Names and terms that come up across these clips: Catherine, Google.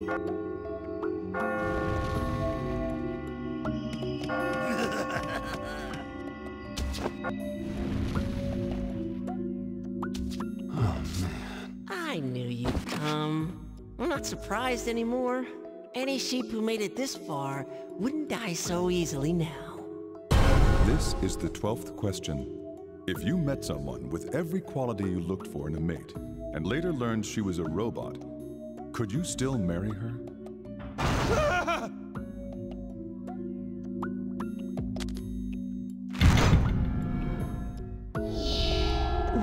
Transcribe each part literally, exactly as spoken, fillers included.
man. I knew you'd come. I'm not surprised anymore. Any sheep who made it this far wouldn't die so easily now. This is the twelfth question. If you met someone with every quality you looked for in a mate, and later learned she was a robot, could you still marry her? Ah!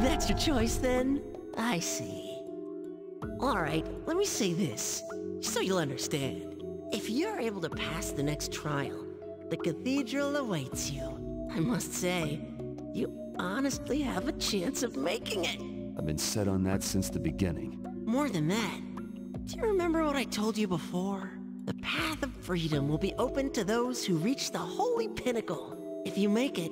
That's your choice then? I see. All right, let me say this, so you'll understand. If you're able to pass the next trial, the cathedral awaits you. I must say, you honestly have a chance of making it. I've been set on that since the beginning. More than that, do you remember what I told you before? The path of freedom will be open to those who reach the holy pinnacle. If you make it,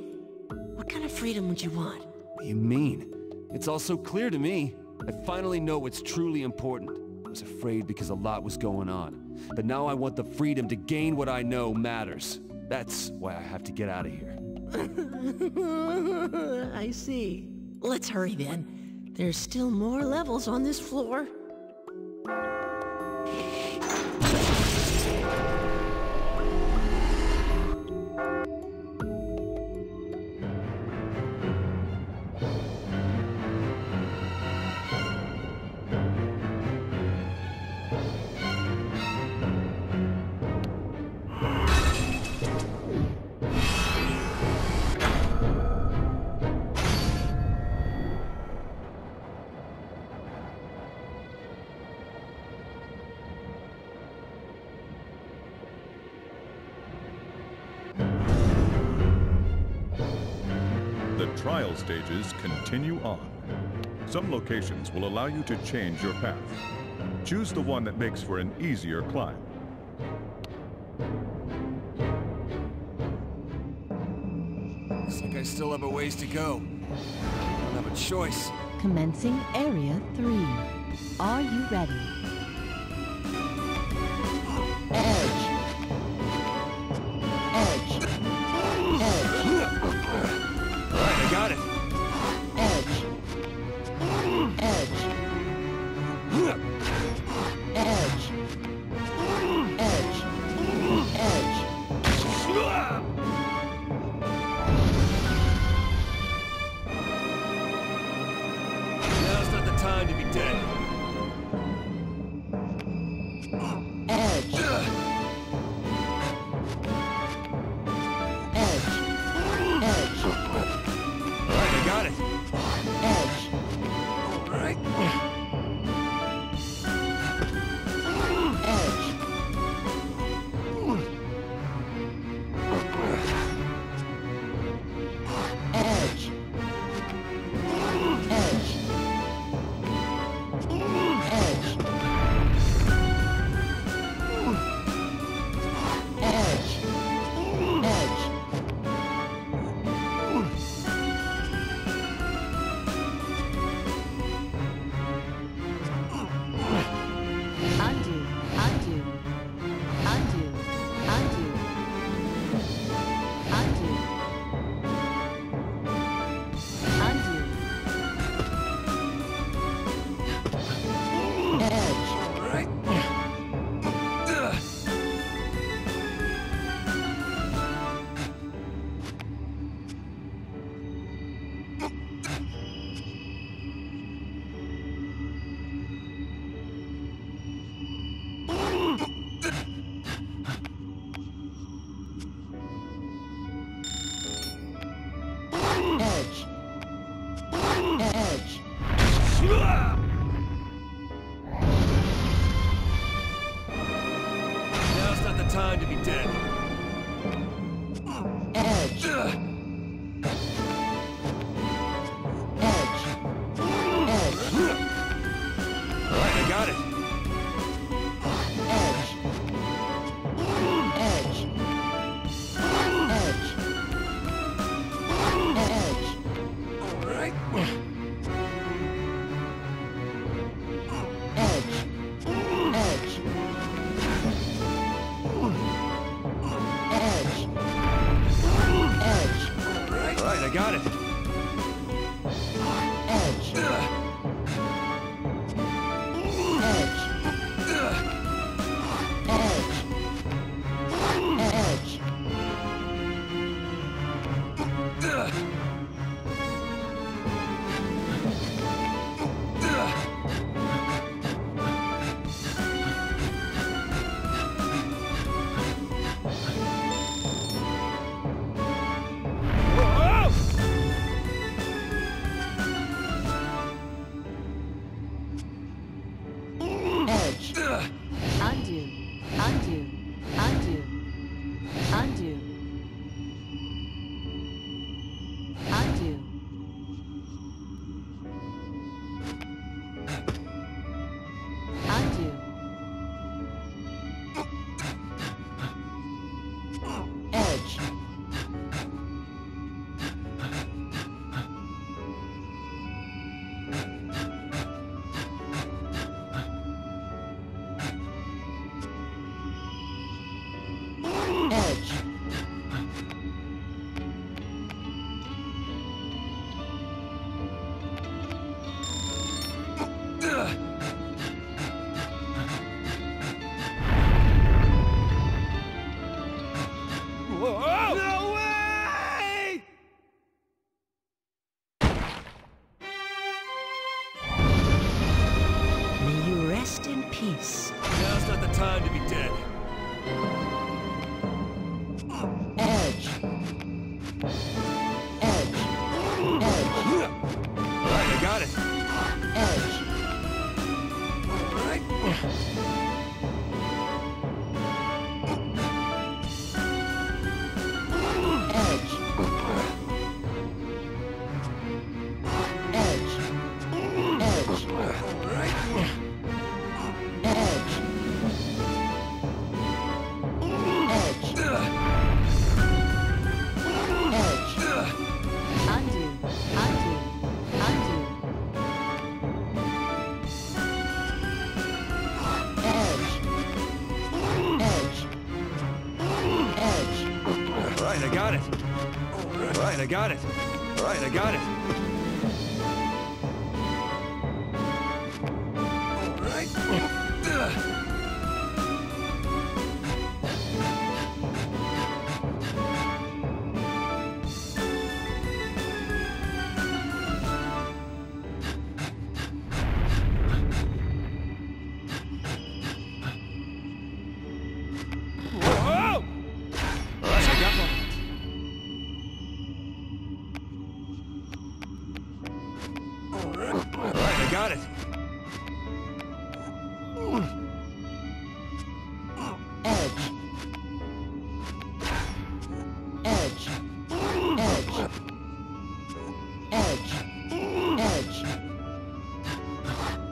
what kind of freedom would you want? What do you mean? It's all so clear to me. I finally know what's truly important. I was afraid because a lot was going on, but now I want the freedom to gain what I know matters. That's why I have to get out of here. I see. Let's hurry then. There's still more levels on this floor. The trial stages continue on. Some locations will allow you to change your path. Choose the one that makes for an easier climb. Looks like I still have a ways to go. I don't have a choice. Commencing Area three. Are you ready? Edge. Edge. Edge. Got it. Edge. Edge. Edge. Edge. Edge. Now's not the time to be dead. Edge. Edge. Edge. Got it. Edge. All right. Edge. Edge. Edge. Edge. Edge. Edge. Time to be dead. Edge. Edge. Edge. All right, I got it. Edge. Edge. Edge. Edge. All right. Edge. Edge. Got it. Edge. Edge. Edge. Edge. Undo, undo, undo, undo, undo. Undo. Edge. Edge. Whoa! No way! May you rest in peace. Now's not the time to be dead. Edge. Edge. Edge. All right, I got it. Edge. All right. Edge. Edge. Edge. All right. Edge. Edge. Right, I got it. Right, I got it. Right, I got it. Right. Whoa! All right, I got one. Got it. Edge. Edge. Edge. Edge. Edge.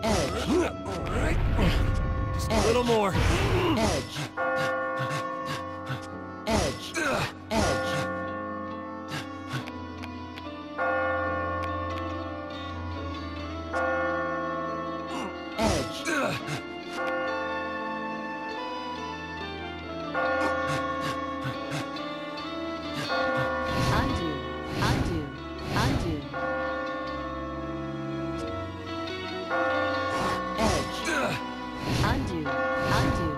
Edge. All right. Just a little more. Edge. Edge. Edge. Undo, undo, undo. Edge. Undo, undo.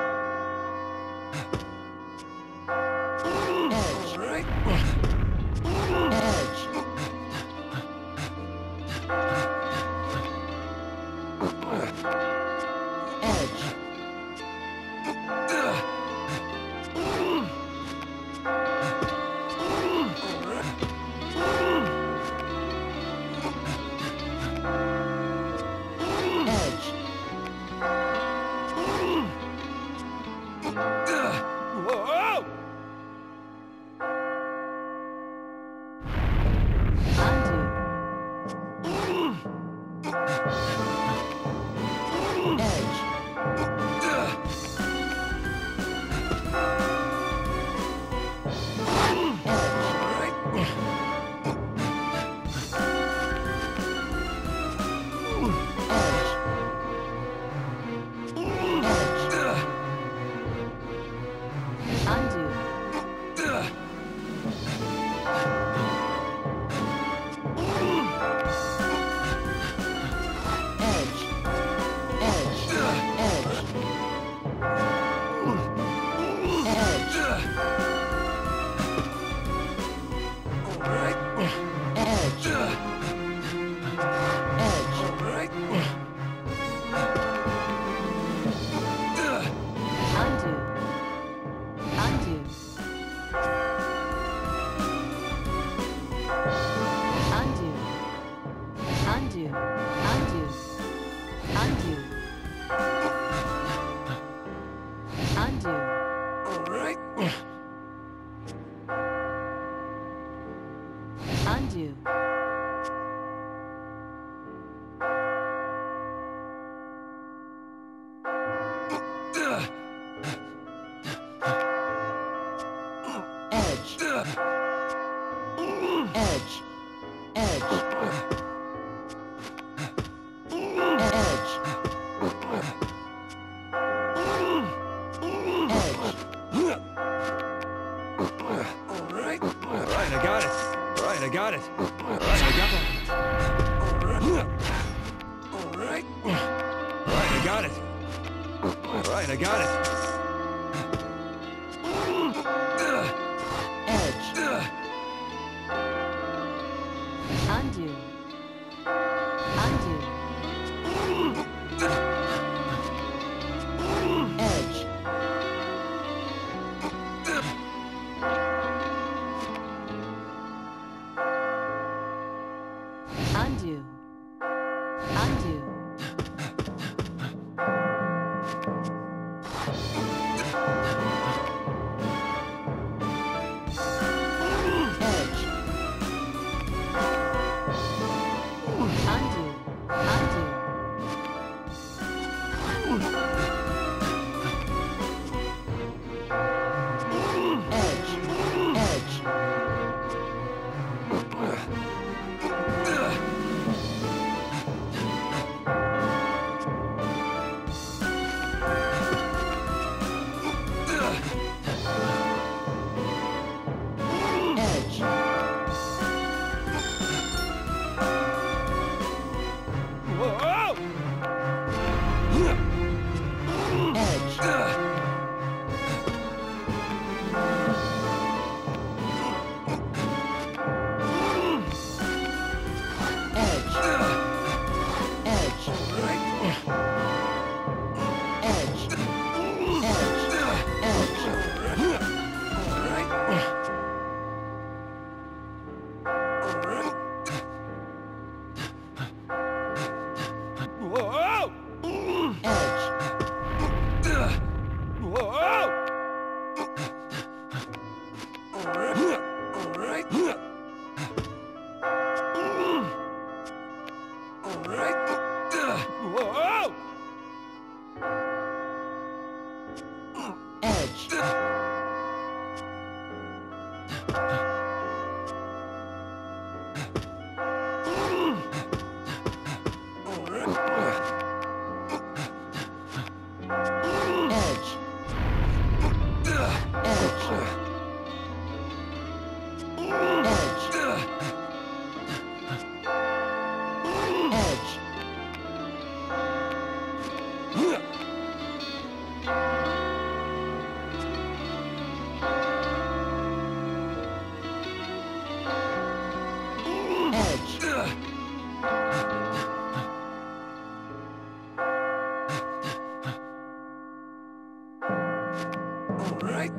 Edge. right.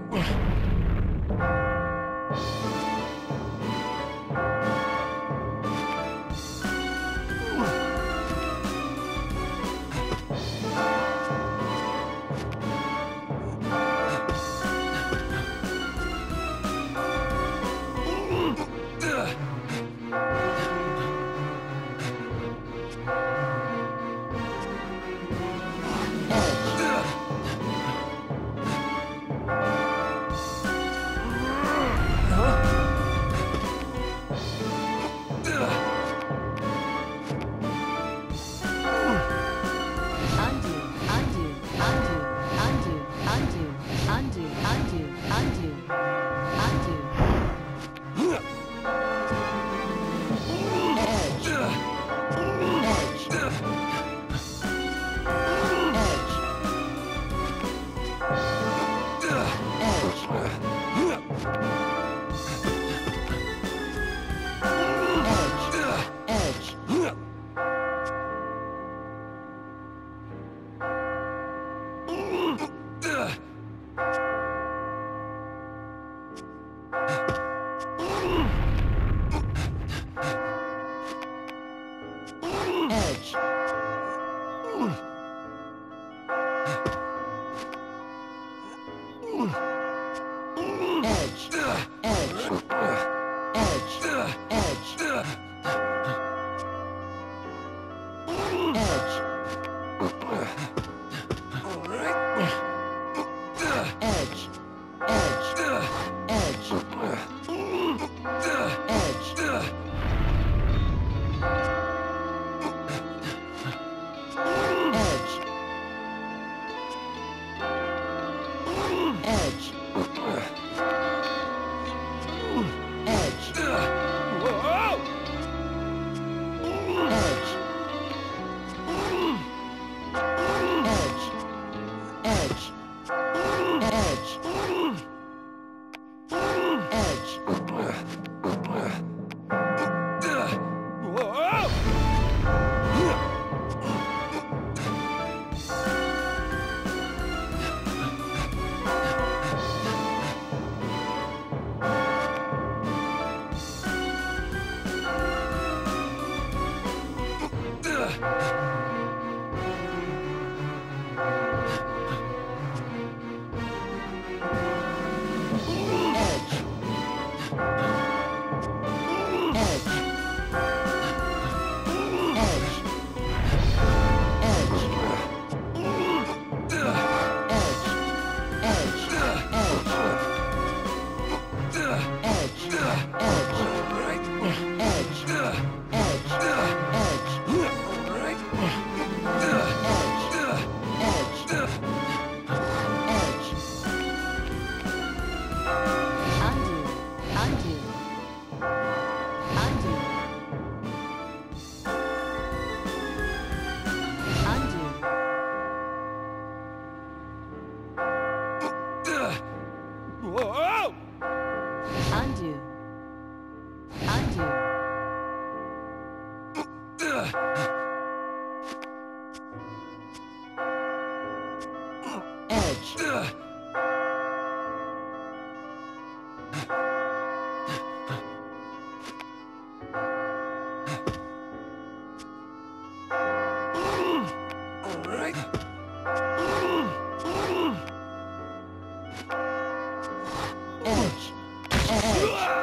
Edge. Edge.